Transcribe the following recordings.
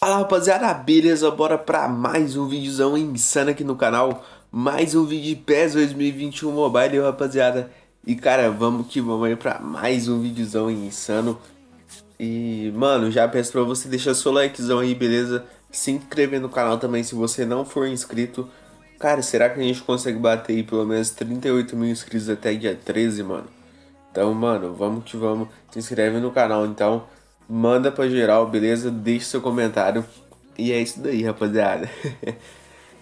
Fala rapaziada, beleza? Bora pra mais um videozão insano aqui no canal. Mais um vídeo de PES 2021 Mobile, rapaziada. E cara, vamos que vamos aí pra mais um videozão insano. E mano, já peço pra você deixar seu likezão aí, beleza? Se inscrever no canal também se você não for inscrito. Cara, será que a gente consegue bater aí pelo menos 38 mil inscritos até dia 13, mano? Então mano, vamos que vamos. Se inscreve no canal então. Manda pra geral, beleza? Deixe seu comentário. E é isso daí, rapaziada.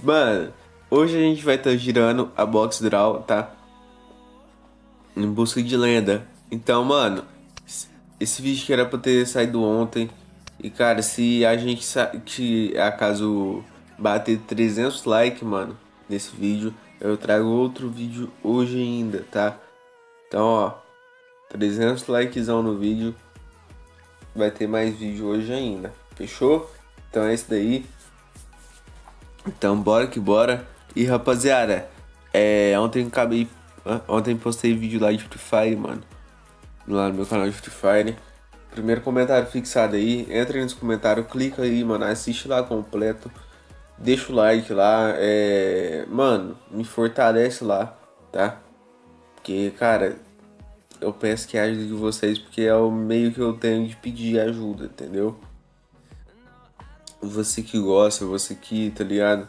Mano, hoje a gente vai estar girando a Box Draw, tá? Em busca de lenda. Então, mano, esse vídeo que era pra ter saído ontem. E, cara, se a gente acaso bater 300 likes, mano, nesse vídeo, eu trago outro vídeo hoje ainda, tá? Então, ó, 300 likezão no vídeo. Vai ter mais vídeo hoje ainda, fechou? Então é isso daí. Então bora que bora. E rapaziada, ontem postei vídeo lá de Free Fire, mano, lá no meu canal de Free Fire. Primeiro comentário fixado aí, entra aí nos comentários, clica aí, mano, assiste lá completo. Deixa o like lá, mano, me fortalece lá, tá? Porque, cara, eu peço que ajude de vocês, porque é o meio que eu tenho de pedir ajuda, entendeu? Você que gosta, você que, tá ligado?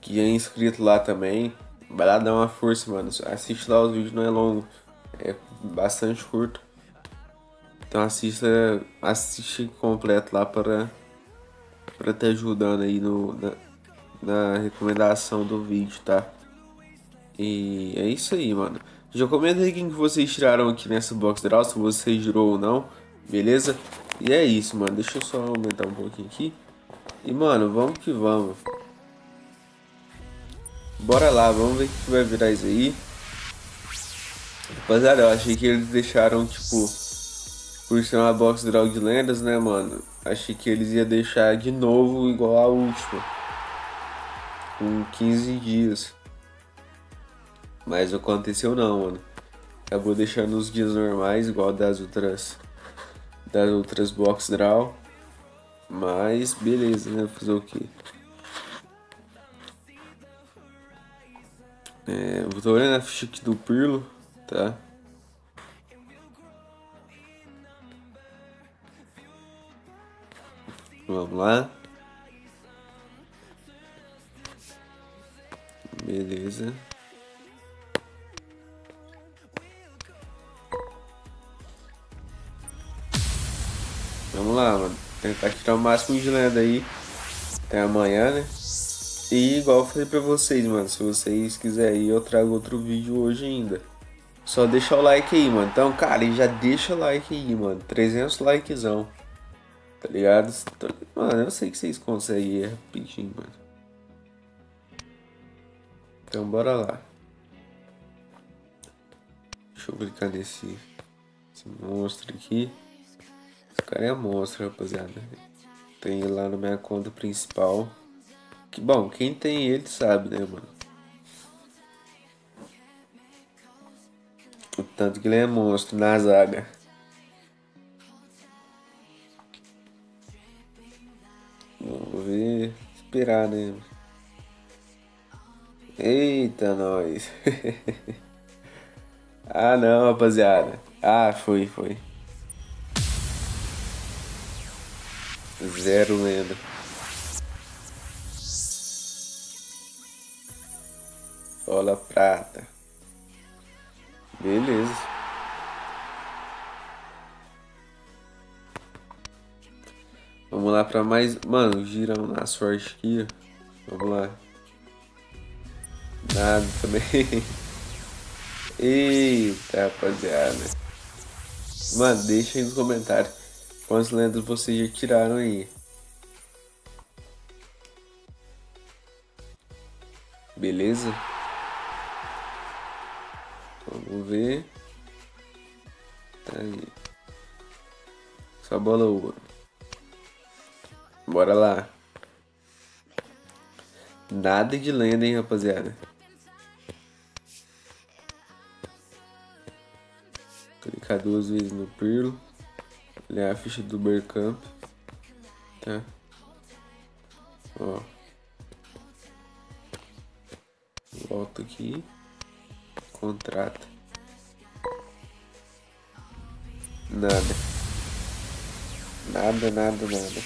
Que é inscrito lá também, vai lá dar uma força, mano. Assiste lá, os vídeos não é longo, é bastante curto. Então assiste completo lá para te ajudando aí na recomendação do vídeo, tá? E é isso aí, mano. Já comenta aí quem que vocês tiraram aqui nessa Box Draw, se você girou ou não, beleza? E é isso, mano, deixa eu só aumentar um pouquinho aqui. E mano, vamos que vamos. Bora lá, vamos ver o que vai virar isso aí. Rapaziada, eu achei que eles deixaram, tipo, por ser uma Box Draw de lendas, né, mano? Achei que eles iam deixar de novo igual a última, com 15 dias. Mas não aconteceu não, mano. Acabou deixando os dias normais, igual das outras Box Draw. Mas beleza, né? Fazer o quê? Eu tô olhando a ficha aqui do Pirlo, tá? Vamos lá. Beleza. Vamos lá, mano. Tentar tirar o máximo de lenda aí até amanhã, né? E igual eu falei pra vocês, mano, se vocês quiserem, eu trago outro vídeo hoje ainda. Só deixar o like aí, mano. Então, cara, já deixa o like aí, mano. 300 likezão. Tá ligado? Mano, eu sei que vocês conseguem. É rapidinho, mano. Então, bora lá. Deixa eu clicar nesse monstro aqui. O cara é monstro, rapaziada. Tem ele lá na minha conta principal. Que bom, quem tem ele sabe, né, mano? O tanto que ele é monstro na zaga. Vamos ver. Esperar, né? Eita, nós. Ah, não, rapaziada. Ah, foi. Zero lenda. Bola prata. Beleza. Vamos lá pra mais. Mano, giram na sorte aqui. Vamos lá. Nada também. Eita, rapaziada. Mano, deixa aí nos comentários quantas lendas vocês já tiraram aí. Beleza? Vamos ver. Tá aí. Só bola ouro. Bora lá. Nada de lenda, hein, rapaziada. Clicar duas vezes no Pirlo. Olhar a ficha do Bergkamp. É. Ó. Volto aqui. Contrata. Nada. Nada, nada, nada.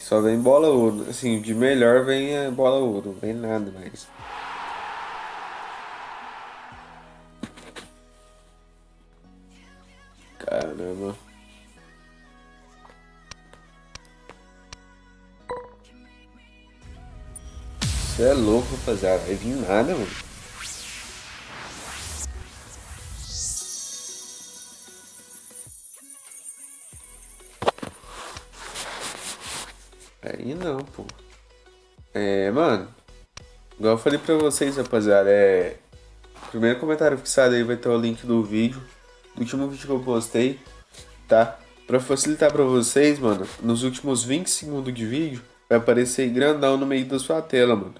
Só vem bola ouro. Assim, de melhor vem a bola ouro. Não vem nada mais. Caramba. Isso é louco, rapaziada. Vai vir nada, mano. Aí não, pô. É, mano. Igual eu falei pra vocês, rapaziada. É. Primeiro comentário fixado aí vai ter o link do vídeo. Último vídeo que eu postei, tá? Pra facilitar pra vocês, mano, nos últimos 20 segundos de vídeo, vai aparecer grandão no meio da sua tela, mano.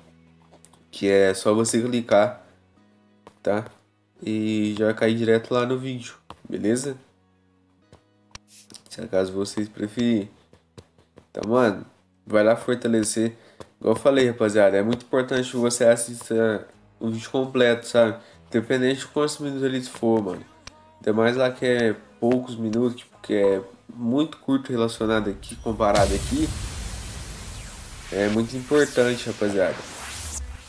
Que é só você clicar, tá? E já cai direto lá no vídeo, beleza? Se acaso vocês preferirem. Então, mano, vai lá fortalecer. Igual eu falei, rapaziada, é muito importante que você assista o vídeo completo, sabe? Independente de quantos minutos ele for, mano. Ainda mais lá que é poucos minutos, tipo, que é muito curto relacionado aqui, comparado aqui. É muito importante, rapaziada.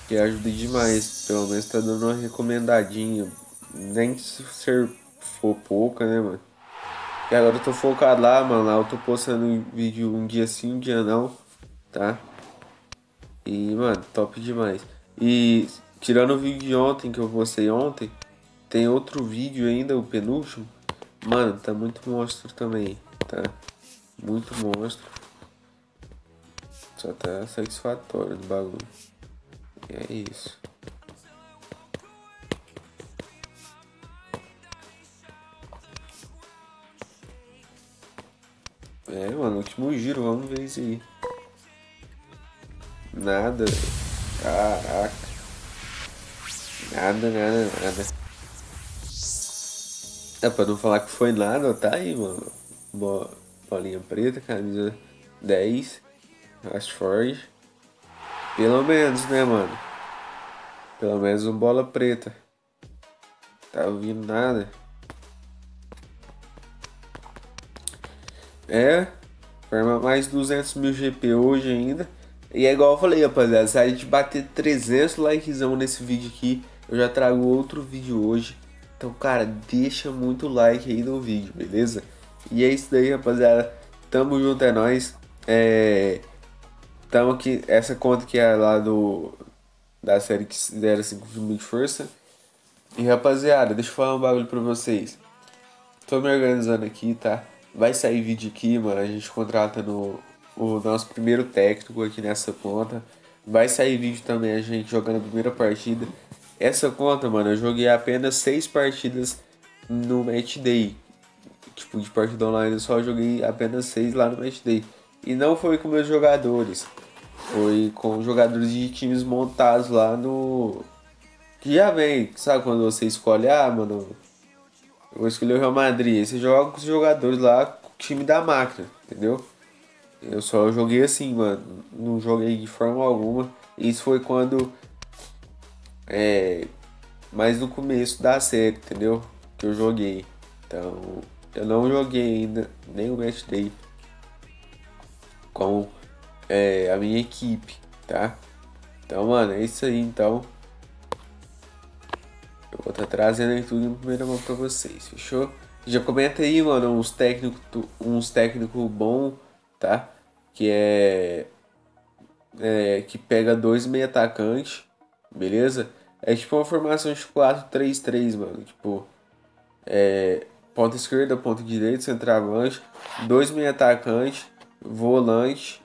Que ajuda demais, pelo menos tá dando uma recomendadinha. Nem se for pouca, né, mano. E agora eu tô focado lá, mano. Lá eu tô postando um vídeo um dia sim, um dia não, tá? E, mano, top demais. E tirando o vídeo de ontem, que eu postei ontem, tem outro vídeo ainda, o penúltimo. Mano, tá muito monstro também, tá? Muito monstro. Só tá satisfatório do bagulho. E é isso. É, mano, último giro, vamos ver isso aí. Nada, velho. Caraca. Nada, nada, nada. É, pra não falar que foi nada, tá aí, mano. Bolinha preta, camisa 10. Rashford. Pelo menos, né, mano? Pelo menos um bola preta. Tá ouvindo nada. É. Forma mais 200 mil GP hoje ainda. E é igual eu falei, rapaziada. Se a gente bater 300 likezão nesse vídeo aqui, eu já trago outro vídeo hoje. Então, cara, deixa muito like aí no vídeo, beleza? E é isso daí, rapaziada. Tamo junto, é nóis. É... Tamo aqui. Essa conta que é lá do... Da série que deram 5 filmes de força. E, rapaziada, deixa eu falar um bagulho pra vocês. Tô me organizando aqui, tá? Vai sair vídeo aqui, mano. A gente contrata o nosso primeiro técnico aqui nessa conta. Vai sair vídeo também a gente jogando a primeira partida. Essa conta, mano, eu joguei apenas 6 partidas no Match Day. Tipo, de partida online, eu só joguei apenas 6 lá no Match Day. E não foi com meus jogadores. Foi com jogadores de times montados lá no... Que já vem, sabe quando você escolhe? Ah, mano, eu vou escolher o Real Madrid. Aí você joga com os jogadores lá, com o time da máquina, entendeu? Eu só joguei assim, mano. Não joguei de forma alguma. Isso foi quando... É, mas no começo da série, entendeu? Que eu joguei. Então, eu não joguei ainda nem o Match Day com a minha equipe, tá? Então, mano, é isso aí. Então, eu vou estar trazendo aí tudo em primeira mão pra vocês, fechou? Já comenta aí, mano, uns técnicos bons, tá? Que que pega 2 meio atacantes. Beleza? É tipo uma formação de 4-3-3, mano. Tipo, ponta esquerda, ponta direita, centroavante, 2 meia atacantes, volante,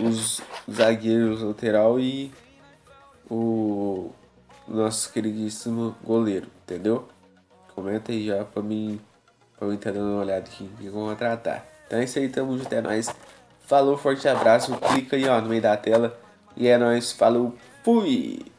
os zagueiros lateral e o nosso queridíssimo goleiro, entendeu? Comenta aí já pra mim tá dando uma olhada aqui que eu vou tratar. Então é isso aí, tamo junto, é nóis. Falou, forte abraço, clica aí ó, no meio da tela e é nóis, falou, fui!